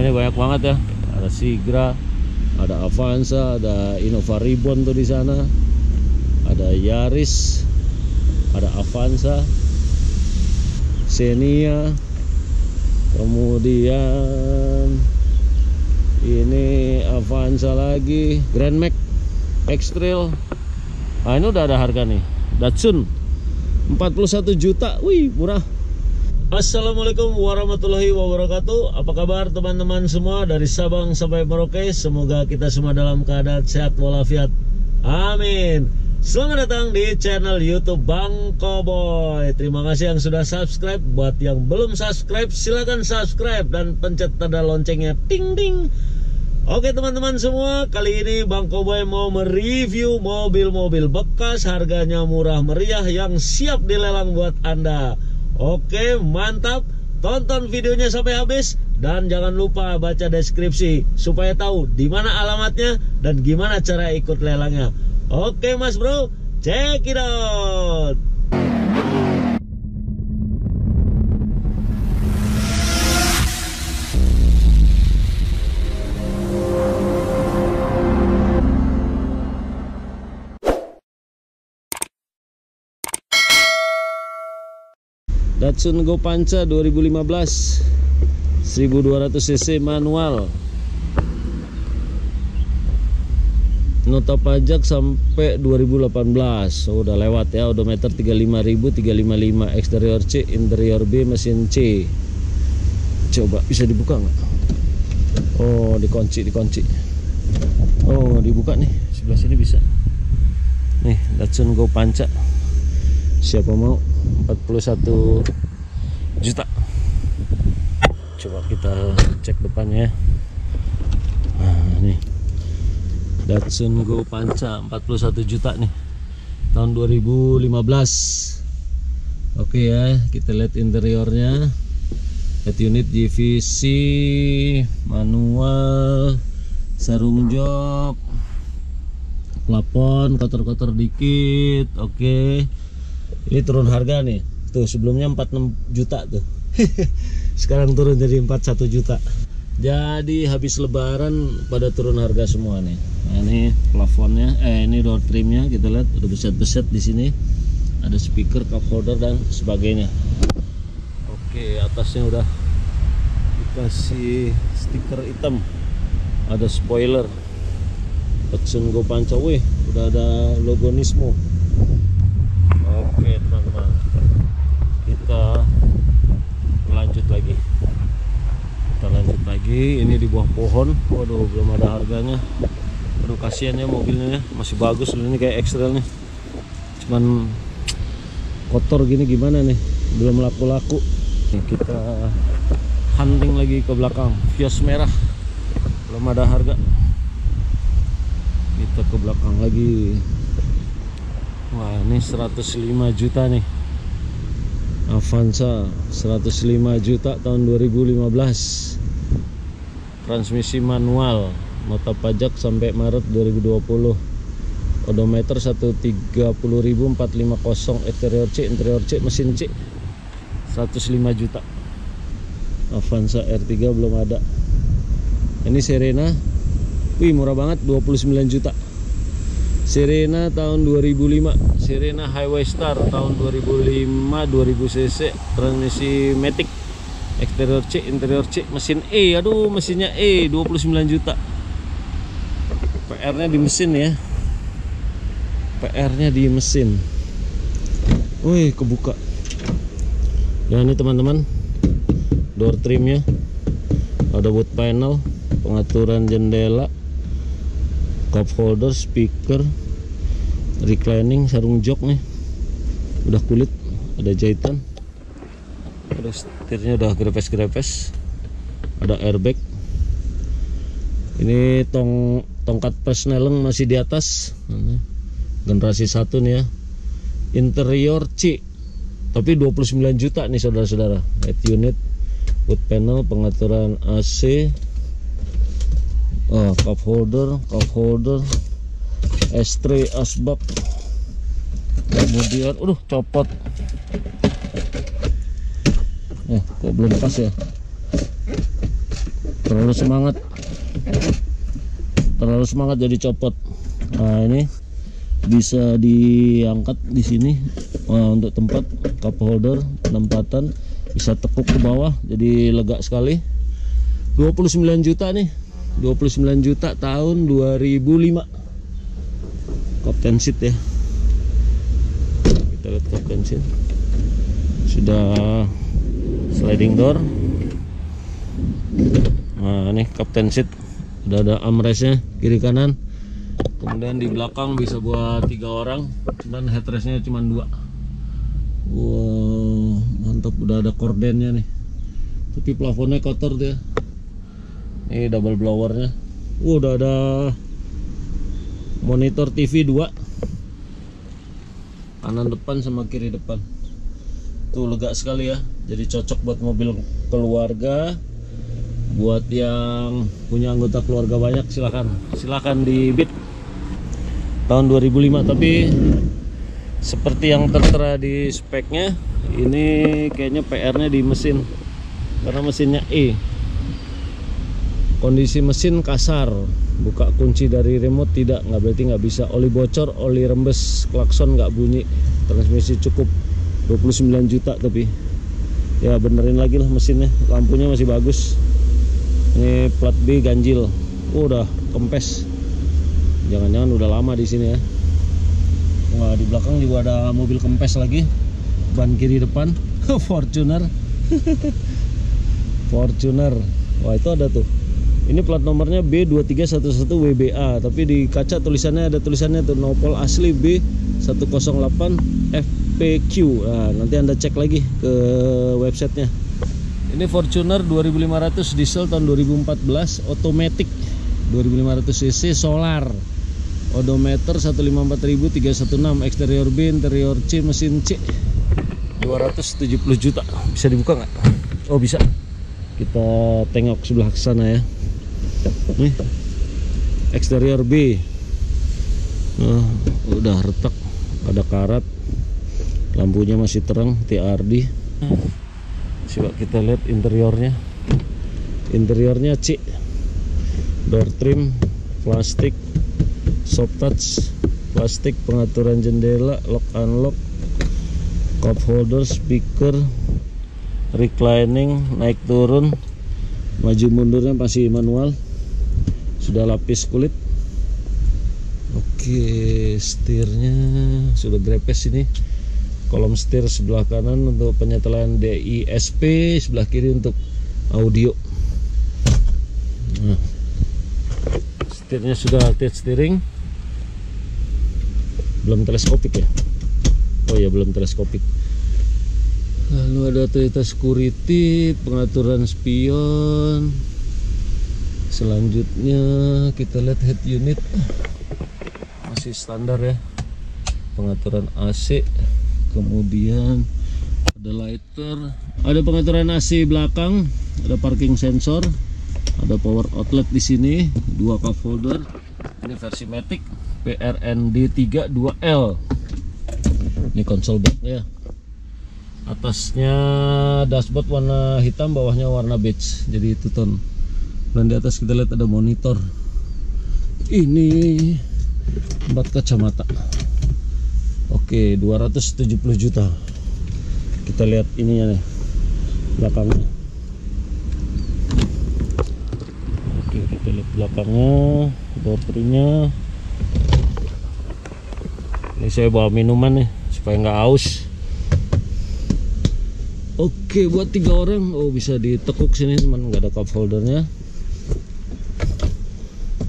ini banyak banget ya. Ada Sigra, ada Avanza, ada Innova Reborn tuh di sana, ada Yaris, ada Avanza, Xenia, kemudian ini Avanza lagi, Grand Max, X-Trail. Nah, ini udah ada harga nih, Datsun 41 juta. Wih, murah. Assalamualaikum warahmatullahi wabarakatuh. Apa kabar teman-teman semua dari Sabang sampai Merauke? Semoga kita semua dalam keadaan sehat walafiat, amin. Selamat datang di channel YouTube Bang Koboi. Terima kasih yang sudah subscribe. Buat yang belum subscribe, silahkan subscribe dan pencet tanda loncengnya, ting ting. Oke teman-teman semua, kali ini Bang Koboi mau mereview mobil-mobil bekas harganya murah meriah yang siap dilelang buat Anda. Oke, mantap, tonton videonya sampai habis dan jangan lupa baca deskripsi supaya tahu di mana alamatnya dan gimana cara ikut lelangnya. Oke mas bro, check it out. Datsun Go Panca 2015 1200 cc, manual, nota pajak sampai 2018. Oh, udah lewat ya. Odometer 35.000 355, eksterior C, interior B, mesin C. Coba bisa dibuka nggak? Oh, dikunci. Oh, dibuka nih, sebelah sini bisa nih. Datsun Go Panca, siapa mau, 41 juta. Coba kita cek depannya. Nah, nih Datsun Go Panca 41 juta nih, tahun 2015. Oke ya, kita lihat interiornya. Head unit GVC, manual, sarung jok, plafon kotor-kotor dikit. Oke. Ini turun harga nih. Tuh, sebelumnya 46 juta tuh. Sekarang turun jadi 41 juta. Jadi habis lebaran pada turun harga semua nih. Nah, ini plafonnya, ini door trimnya kita lihat udah beset-beset di sini. Ada speaker, cup holder dan sebagainya. Oke, atasnya udah dikasih stiker hitam. Ada spoiler. Datsun Go Panca, wih, udah ada logo Nismo. Oke teman-teman, kita lanjut lagi. Ini di bawah pohon. Waduh, belum ada harganya. Aduh, kasihan ya mobilnya, masih bagus. Ini kayak X-Trail nih, cuman kotor gini, gimana nih, belum laku-laku. Kita hunting lagi ke belakang. Vios merah, belum ada harga. Kita ke belakang lagi. Wah, ini 105 juta nih. Avanza 105 juta tahun 2015. Transmisi manual, nota pajak sampai Maret 2020. Odometer 130.450, eksterior C, interior C, mesin C. 105 juta. Avanza R3 belum ada. Ini Serena. Wih, murah banget, 29 juta. Serena tahun 2005, Serena Highway Star tahun 2005, 2000 cc, transmisi matic, eksterior C, interior C, mesin E. Aduh, mesinnya E, 29 juta. PR-nya di mesin ya, PR-nya di mesin. Wih, kebuka. Dan ini teman-teman, door trimnya ada wood panel, pengaturan jendela, cup holder, speaker, reclining, sarung jok nih, udah kulit, ada jahitan, ada setirnya, udah grepes-grepes, ada airbag. Ini tongkat persneleng masih di atas, generasi 1 nih ya. Interior C, tapi 29 juta nih saudara-saudara. Head unit, wood panel, pengaturan AC. Oh, cup holder, S3, asbak, kemudian, copot. Kok belum pas ya? terlalu semangat jadi copot. Nah, ini bisa diangkat di sini untuk tempat cup holder, penempatan bisa tekuk ke bawah jadi lega sekali. 29 juta nih, 29 juta tahun 2005. Captain seat ya, kita lihat captain seat, sudah sliding door. Nah ini captain seat, udah ada armrestnya kiri kanan, kemudian di belakang bisa buat 3 orang, dan headrestnya cuma 2. Wow, mantap, udah ada kordennya nih, tapi plafonnya kotor dia. Ini double blowernya, udah ada monitor TV 2, kanan depan sama kiri depan. Tuh lega sekali ya, jadi cocok buat mobil keluarga. Buat yang punya anggota keluarga banyak, silahkan dibit. Tahun 2005, tapi seperti yang tertera di speknya, ini kayaknya PR-nya di mesin, karena mesinnya E. Kondisi mesin kasar, buka kunci dari remote tidak, nggak berarti nggak bisa. Oli bocor, oli rembes, klakson nggak bunyi, transmisi cukup. 29 juta tapi ya benerin lagi lah mesinnya, lampunya masih bagus. Ini plat B ganjil, udah kempes. Jangan-jangan udah lama di sini ya. Wah, di belakang juga ada mobil kempes lagi. Ban kiri depan Fortuner. Fortuner. Wah, itu ada tuh. Ini plat nomornya B2311 WBA, tapi di kaca tulisannya ada tulisannya tuh Nopol asli B108 FPQ. Nah, nanti Anda cek lagi ke websitenya. Ini Fortuner 2500 diesel tahun 2014, otomatik 2500 cc solar. Odometer 154.316, eksterior B, interior C, mesin C. 270 juta. Bisa dibuka nggak? Oh, bisa. Kita tengok sebelah sana ya. Nih. Eksterior B. Nah, udah retak, ada karat. Lampunya masih terang, TRD. Coba kita lihat interiornya. Interiornya C. Door trim plastik, soft touch plastik, pengaturan jendela, lock unlock, cup holder, speaker, reclining, naik turun, maju mundurnya masih manual, sudah lapis kulit. Oke, setirnya sudah grepes ini. Kolom setir sebelah kanan untuk penyetelan DISP, sebelah kiri untuk audio. Nah, setirnya sudah touch steering, belum teleskopik ya. Oh ya, belum teleskopik. Lalu ada Toyota Security, pengaturan spion. Selanjutnya kita lihat head unit, masih standar ya. Pengaturan AC, kemudian ada lighter, ada pengaturan AC belakang, ada parking sensor, ada power outlet di sini, 2 cup holder. Ini versi matic PRND 32L. Ini konsol belakangnya. Atasnya dashboard warna hitam, bawahnya warna beige, jadi itu tone. Dan di atas kita lihat ada monitor. Ini 4 kacamata. Oke, 270 juta. Kita lihat ininya nih, belakangnya. Oke, kita lihat belakangnya, door trimnya. Ini saya bawa minuman nih supaya nggak haus. Oke, buat 3 orang. Oh, bisa ditekuk sini, cuman nggak ada cup holdernya.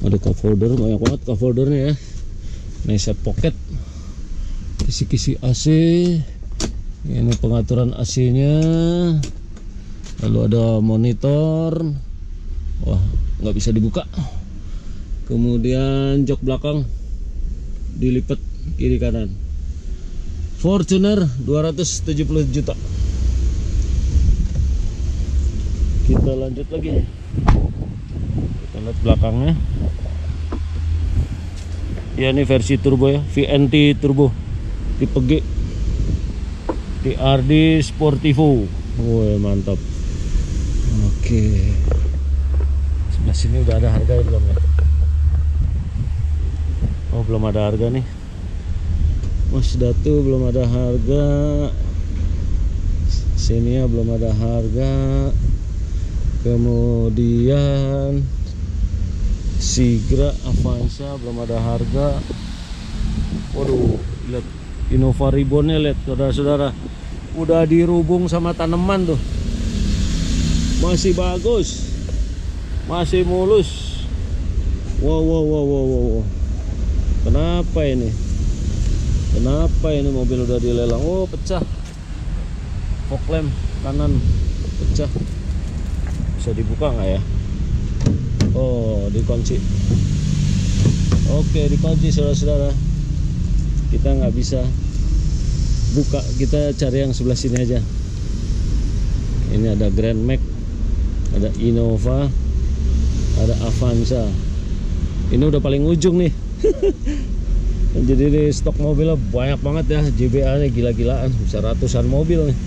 Ada cup holder, banyak banget cup holdernya ya. Nice pocket, kisi-kisi AC. Ini pengaturan AC-nya. Lalu ada monitor. Wah, nggak bisa dibuka. Kemudian jok belakang dilipat kiri kanan. Fortuner 270 juta. Kita lanjut lagi, kita lihat belakangnya ya. Ini versi turbo ya, VNT turbo tipe G, TRD Sportivo. Woi, mantap. Oke, sini udah ada harga ya, belum ya? Oh, belum ada harga nih Mas Datu, belum ada harga. Sini ya, belum ada harga. Kemudian Sigra Avanza belum ada harga. Waduh, lihat Innova Reborn-nya, lihat saudara-saudara, udah dirubung sama tanaman tuh. Masih bagus, masih mulus. Wow, wow, wow, wow, wow. Kenapa ini? Kenapa ini mobil udah dilelang? Oh, pecah. Fog lamp kanan pecah. Bisa dibuka nggak ya? Oh, dikunci. Oke, dikunci saudara-saudara. Kita nggak bisa buka, kita cari yang sebelah sini aja. Ini ada Grand Max, ada Innova, ada Avanza. Ini udah paling ujung nih. Jadi di stok mobilnya banyak banget ya, JBA nya gila-gilaan, bisa ratusan mobil nih.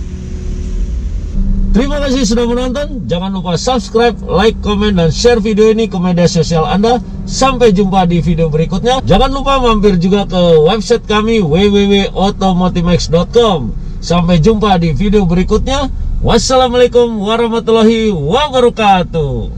Terima kasih sudah menonton. Jangan lupa subscribe, like, komen, dan share video ini ke media sosial Anda. Sampai jumpa di video berikutnya. Jangan lupa mampir juga ke website kami www.otomotimax.com. Sampai jumpa di video berikutnya. Wassalamualaikum warahmatullahi wabarakatuh.